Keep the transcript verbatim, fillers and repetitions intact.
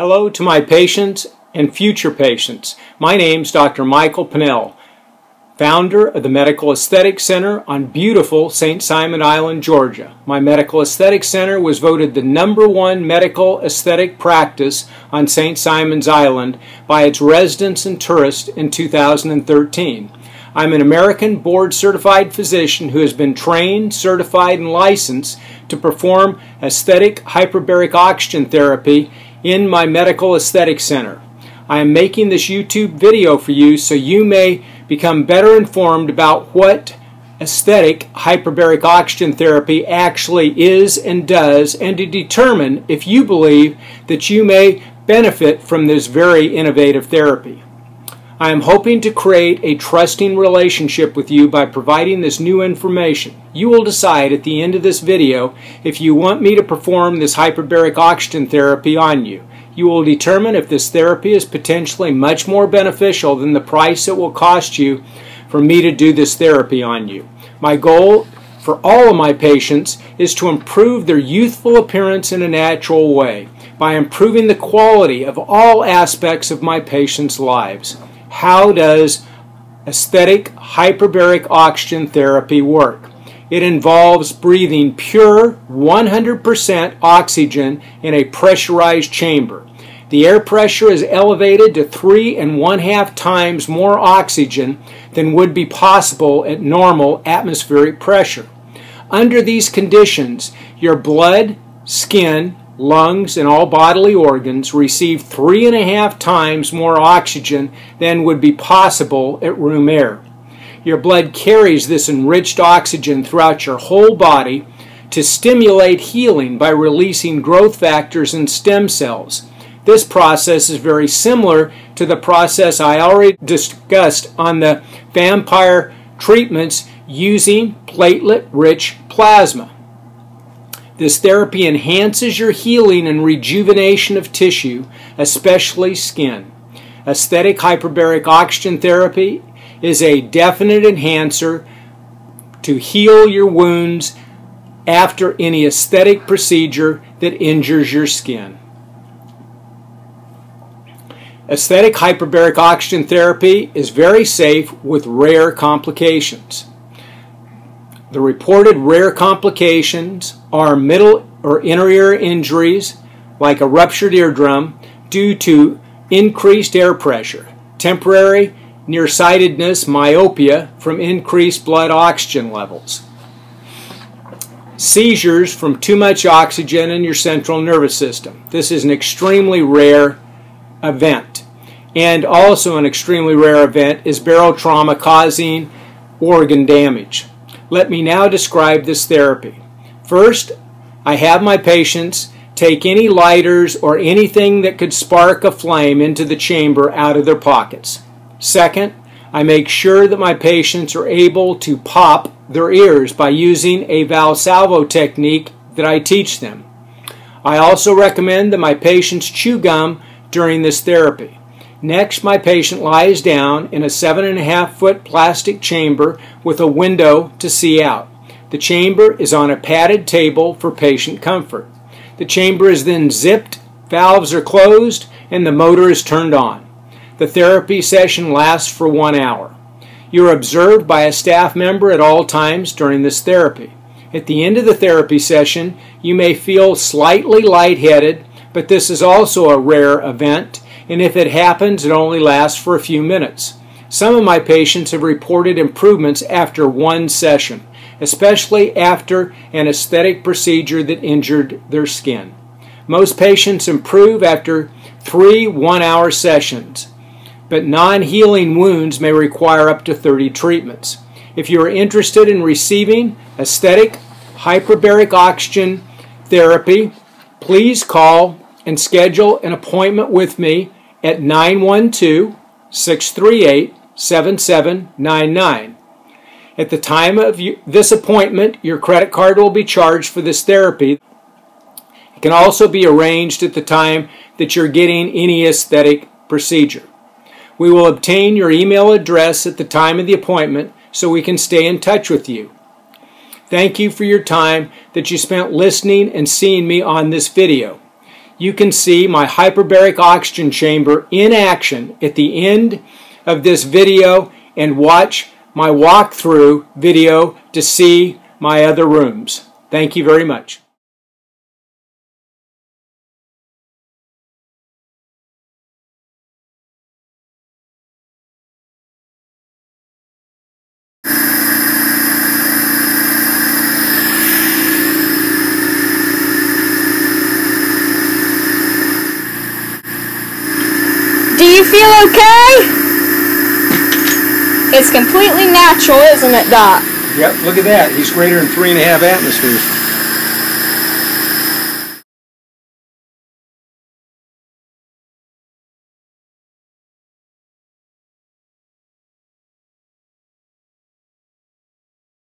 Hello to my patients and future patients. My name's Doctor Michael Pinell, founder of the Medical Aesthetics Center on beautiful Saint Simons Island, Georgia. My Medical Aesthetics Center was voted the number one medical aesthetic practice on Saint Simons Island by its residents and tourists in two thousand thirteen. I'm an American board-certified physician who has been trained, certified, and licensed to perform aesthetic hyperbaric oxygen therapy in my Medical Aesthetics Center. I am making this YouTube video for you so you may become better informed about what aesthetic hyperbaric oxygen therapy actually is and does, and to determine if you believe that you may benefit from this very innovative therapy. I am hoping to create a trusting relationship with you by providing this new information. You will decide at the end of this video if you want me to perform this hyperbaric oxygen therapy on you. You will determine if this therapy is potentially much more beneficial than the price it will cost you for me to do this therapy on you. My goal for all of my patients is to improve their youthful appearance in a natural way by improving the quality of all aspects of my patients' lives. How does aesthetic hyperbaric oxygen therapy work? It involves breathing pure one hundred percent oxygen in a pressurized chamber. The air pressure is elevated to three and one-half times more oxygen than would be possible at normal atmospheric pressure. Under these conditions, your blood, skin, lungs, and all bodily organs receive three and a half times more oxygen than would be possible at room air. Your blood carries this enriched oxygen throughout your whole body to stimulate healing by releasing growth factors and stem cells. This process is very similar to the process I already discussed on the vampire treatments using platelet-rich plasma. This therapy enhances your healing and rejuvenation of tissue, especially skin. Aesthetic hyperbaric oxygen therapy is a definite enhancer to heal your wounds after any aesthetic procedure that injures your skin. Aesthetic hyperbaric oxygen therapy is very safe with rare complications. The reported rare complications are middle or inner ear injuries like a ruptured eardrum due to increased air pressure, temporary nearsightedness, myopia from increased blood oxygen levels, seizures from too much oxygen in your central nervous system. This is an extremely rare event. And also an extremely rare event is barotrauma causing organ damage. Let me now describe this therapy. First, I have my patients take any lighters or anything that could spark a flame into the chamber out of their pockets. Second, I make sure that my patients are able to pop their ears by using a Valsalva technique that I teach them. I also recommend that my patients chew gum during this therapy. Next, my patient lies down in a seven and a half foot plastic chamber with a window to see out. The chamber is on a padded table for patient comfort. The chamber is then zipped, valves are closed, and the motor is turned on. The therapy session lasts for one hour. You're observed by a staff member at all times during this therapy. At the end of the therapy session, you may feel slightly lightheaded, but this is also a rare event, and if it happens, it only lasts for a few minutes. Some of my patients have reported improvements after one session, especially after an aesthetic procedure that injured their skin. Most patients improve after three one-hour sessions, but non-healing wounds may require up to thirty treatments. If you are interested in receiving aesthetic hyperbaric oxygen therapy, please call and schedule an appointment with me at nine one two, six three eight, seven seven nine nine. At the time of this appointment, your credit card will be charged for this therapy. It can also be arranged at the time that you're getting any aesthetic procedure. We will obtain your email address at the time of the appointment so we can stay in touch with you. Thank you for your time that you spent listening and seeing me on this video. you can see my hyperbaric oxygen chamber in action at the end of this video, and watch my walkthrough video to see my other rooms. Thank you very much. Do you feel okay? It's completely natural, isn't it, Doc? Yep, look at that. He's greater than three and a half atmospheres.